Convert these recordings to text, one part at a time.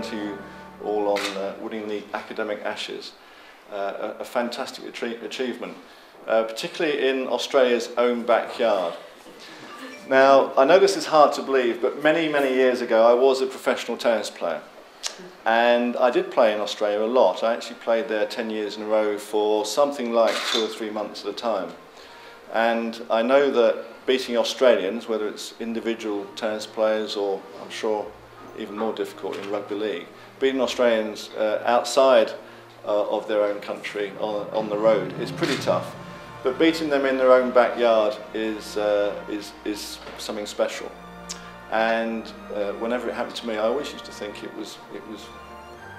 down to you all on wooding the academic ashes. A fantastic achievement, particularly in Australia's own backyard. Now, I know this is hard to believe, but many, many years ago I was a professional tennis player. And I did play in Australia a lot. I actually played there 10 years in a row for something like 2 or 3 months at a time. And I know that beating Australians, whether it's individual tennis players or, I'm sure, even more difficult in rugby league, beating Australians outside of their own country on the road is pretty tough. But beating them in their own backyard is something special. And whenever it happened to me, I always used to think it was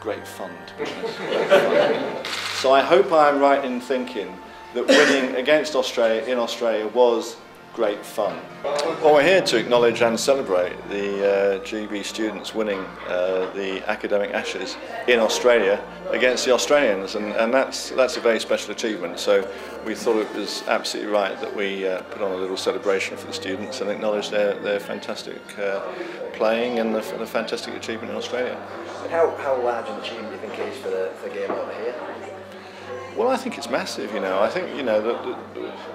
great fun, to be honest. Great fun. So I hope I'm right in thinking that winning against Australia in Australia was great fun. Well, we're here to acknowledge and celebrate the GB students winning the academic ashes in Australia against the Australians, and that's a very special achievement. So we thought it was absolutely right that we put on a little celebration for the students and acknowledge their fantastic playing and the fantastic achievement in Australia. How large an achievement do you think it is for the game over here? Well, I think it's massive, you know. I think, you know,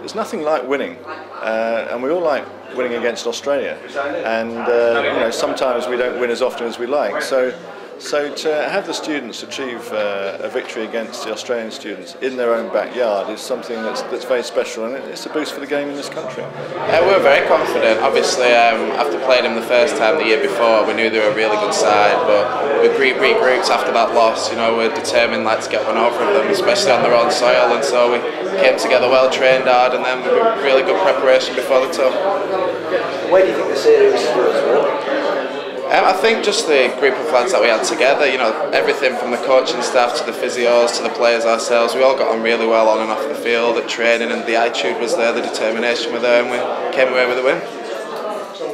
there's nothing like winning, and we all like winning against Australia, and, you know, sometimes we don't win as often as we like, so to have the students achieve a victory against the Australian students in their own backyard is something that's very special, and it's a boost for the game in this country. We're very confident. Obviously, after playing them the first time the year before, we knew they were a really good side, but we regrouped after that loss. You know, we're determined to get one over them, especially on their own soil, and so we came together well, trained hard, and then we did really good preparation before the tour. Where do you think the series was? I think just the group of lads that we had together, you know, everything from the coaching staff to the physios to the players ourselves, we all got on really well on and off the field at training, and the attitude was there, the determination was there, and we came away with a win.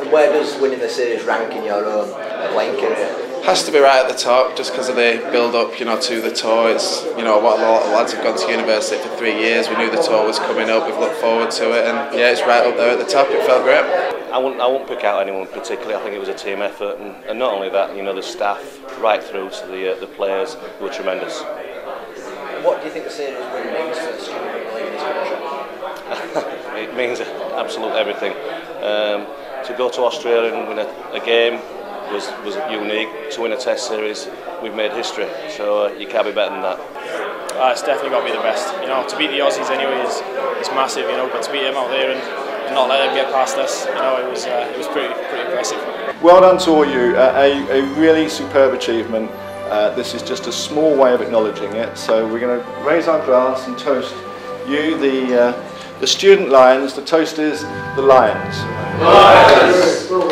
And where does winning the series rank in your own playing career? Has to be right at the top, just because of the build-up, you know, to the tour. It's, you know, what a lot of lads have gone to university for 3 years. We knew the tour was coming up. We've looked forward to it, and yeah, it's right up there at the top. It felt great. I won't pick out anyone particularly. I think it was a team effort, and not only that, you know, the staff right through to the players were tremendous. What do you think the series really means to the student league in this country? It means absolutely everything. To go to Australia and win a game was unique. To win a test series, we've made history, so you can't be better than that. It's definitely got to be the best. You know, to beat the Aussies anyway is massive, you know, but to beat them out there and not let them get past us, you know, it was pretty impressive. Well done to all you. A really superb achievement. This is just a small way of acknowledging it, so we're going to raise our glass and toast you, the student lions. The toast is the lions. Lions!